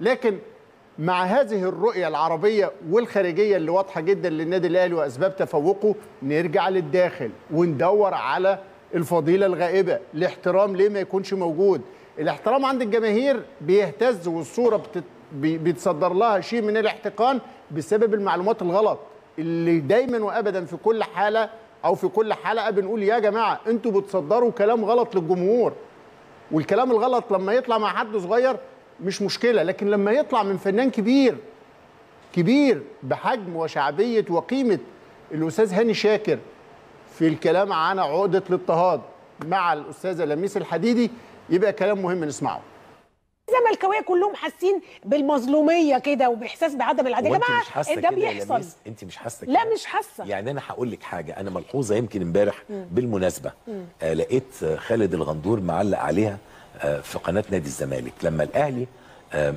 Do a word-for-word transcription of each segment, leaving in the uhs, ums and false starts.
لكن مع هذه الرؤية العربية والخارجية اللي واضحة جدا للنادي الأهلي وأسباب تفوقه، نرجع للداخل وندور على الفضيلة الغائبة. الاحترام ليه ما يكونش موجود؟ الاحترام عند الجماهير بيهتز والصورة بتت... بيتصدر لها شيء من الاحتقان بسبب المعلومات الغلط اللي دايما وأبدا في كل حالة أو في كل حلقة بنقول يا جماعة أنتوا بتصدروا كلام غلط للجمهور. والكلام الغلط لما يطلع مع حد صغير مش مشكلة، لكن لما يطلع من فنان كبير كبير بحجم وشعبية وقيمة الأستاذ هاني شاكر في الكلام عن عقدة الاضطهاد مع الأستاذة لميس الحديدي، يبقى كلام مهم نسمعه. الزملكاويه كلهم حاسين بالمظلوميه كده وباحساس بعدم العداله. يا جماعه ده بيحصل. انت مش حاسه؟ لا مش حاسه. يعني انا هقول لك حاجه انا ملحوظه يمكن امبارح بالمناسبه. مم. آه لقيت خالد الغندور معلق عليها آه في قناه نادي الزمالك لما الاهلي آه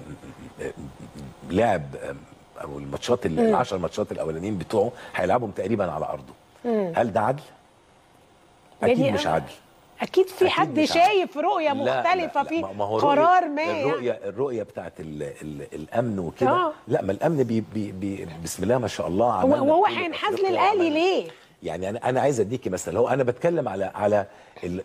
لعب آه او الماتشات العشر ماتشات الاولانيين بتوعه هيلعبهم تقريبا على ارضه. مم. هل ده عدل؟ اكيد مش عدل. اكيد في أكيد حد شايف رؤيه مختلفه في قرار ما. الرؤيه الرؤيه بتاعت ال ال الامن وكده. آه. لا ما الامن بي بي بي بسم الله ما شاء الله عملنا. وهو هينحاز للاهلي ليه؟ يعني انا انا عايز اديكي مثلا، هو انا بتكلم على على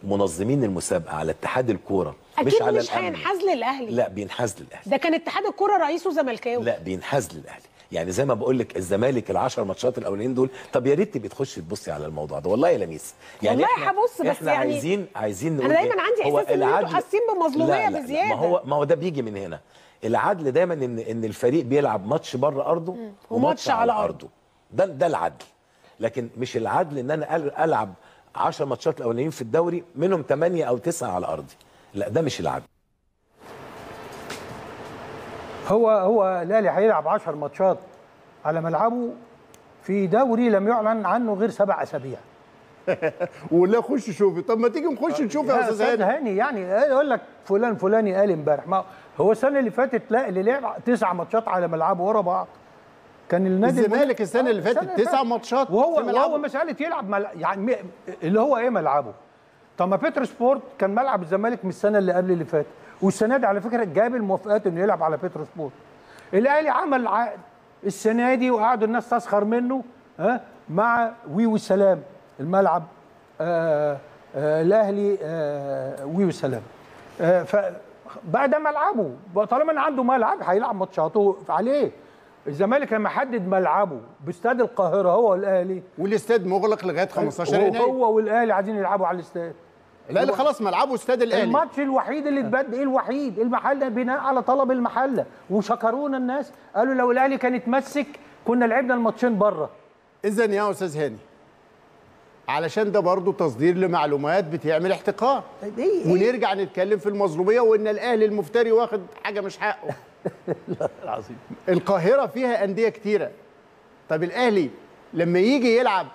منظمين المسابقه، على اتحاد الكوره، مش على مش الامن. اكيد مش هينحاز للاهلي. لا بينحاز للاهلي. ده كان اتحاد الكوره رئيسه زملكاوي. لا بينحاز للاهلي. يعني زي ما بقول لك الزمالك العشر ماتشات الاولين دول، طب يا ريت تبقي تخشي تبصي على الموضوع ده. والله يا لميس يعني والله هبص، بس احنا يعني عايزين عايزين نقول انا دايما عندي احساس ان انتوا حاسين بمظلوميه بزياده. ما هو ما هو ده بيجي من هنا. العدل دايما ان ان الفريق بيلعب ماتش بره ارضه وماتش على ارضه، ده ده العدل. لكن مش العدل ان انا العب عشر ماتشات الاولين في الدوري منهم ثمانية او تسعة على ارضي، لا ده مش العدل. هو هو الاهلي هيلعب عشر ماتشات على ملعبه في دوري لم يعلن عنه غير سبع اسابيع. ولا خش شوفي. طب ما تيجي نخش نشوف يا استاذ هاني. يعني يقول لك فلان فلاني قال امبارح. ما هو السنه اللي فاتت لا، اللي لعب تسع ماتشات على ملعبه ورا بعض كان النادي الزمالك. السنه اللي فاتت تسع ماتشات، وهو وهو مساله يلعب ملع... يعني اللي هو ايه ملعبه. طب ما بتروسبورت كان ملعب الزمالك من السنه اللي قبل اللي فاتت، والسنه دي على فكره جاب الموافقات انه يلعب على بتروسبورت. الاهلي عمل عقد السنه دي وقعدوا الناس تسخر منه ها مع وي والسلام، الملعب آآ آآ الاهلي آآ وي والسلام. فبقى ده ملعبه، طالما عنده ملعب هيلعب ماتشاته عليه. الزمالك لما حدد ملعبه باستاد القاهره هو والاهلي، والاستاد مغلق لغايه خمستاشر يناير. هو والاهلي عايزين يلعبوا على الاستاد. الاهلي خلاص ملعبه استاد الاهلي. الماتش الوحيد اللي اتبدأ الوحيد المحله بناء على طلب المحله، وشكرونا الناس قالوا لو الاهلي كان اتمسك كنا لعبنا الماتشين بره. اذا يا استاذ هاني علشان ده برضه تصدير لمعلومات بتعمل احتقان. إيه؟ ونرجع نتكلم في المظلوميه وان الاهلي المفتري واخد حاجه مش حقه. لا العظيم القاهره فيها انديه كتيره. طب الاهلي لما يجي يلعب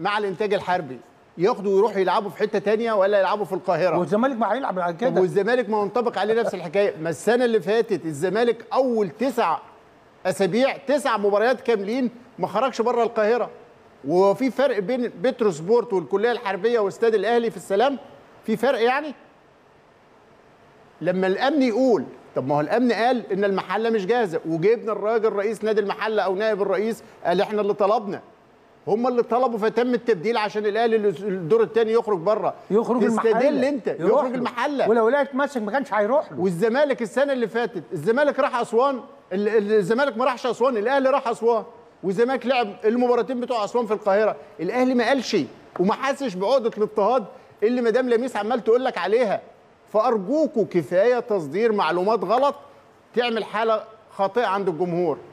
مع الانتاج الحربي ياخدوا ويروحوا يلعبوا في حته ثانيه ولا يلعبوا في القاهره؟ والزمالك ما هيلعب على كده. طب والزمالك ما ينطبق عليه نفس الحكايه. ما السنه اللي فاتت الزمالك اول تسع اسابيع تسع مباريات كاملين ما خرجش بره القاهره. وفي فرق بين بتروسبورت والكليه الحربيه واستاد الاهلي في السلام؟ في فرق يعني؟ لما الامن يقول طب ما هو الامن قال ان المحله مش جاهزه، وجبنا الراجل رئيس نادي المحله او نائب الرئيس قال احنا اللي طلبنا، هم اللي طلبوا فتم التبديل عشان الاهلي الدور الثاني يخرج بره. يخرج المحله. تستدل انت يخرج المحله. ولو الاهلي اتمسك ما كانش هيروح له. والزمالك السنه اللي فاتت الزمالك راح اسوان، الزمالك ما راحش اسوان، الاهلي راح اسوان، والزمالك لعب المباراتين بتوع اسوان في القاهره. الاهلي ما قالش وما حاسش بعقده الاضطهاد اللي مدام لميس عمال تقول لك عليها. فارجوكوا كفايه تصدير معلومات غلط تعمل حاله خاطئه عند الجمهور.